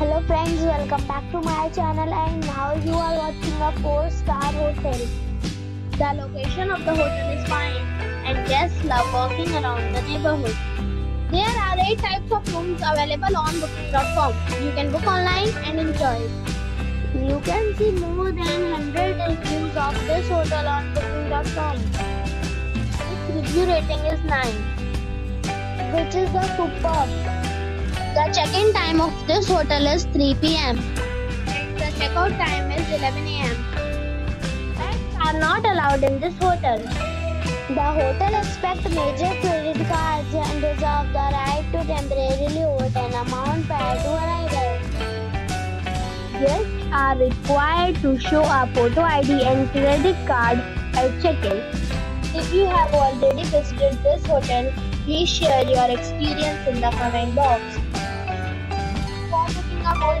Hello friends, welcome back to my channel, and now you are watching a 4-star hotel. The location of the hotel is fine and guests love walking around the neighborhood. There are 8 types of rooms available on booking.com. You can book online and enjoy it. You can see more than 100 reviews of this hotel on booking.com. Its review rating is 9, which is the superb. The check-in time of this hotel is 3 p.m. and the check-out time is 11 a.m. Pets are not allowed in this hotel. The hotel accepts major credit cards and reserves the right to temporarily hold an amount prior to arrival. Guests are required to show a photo ID and credit card at check-in. If you have already visited this hotel, please share your experience in the comment box. For looking up all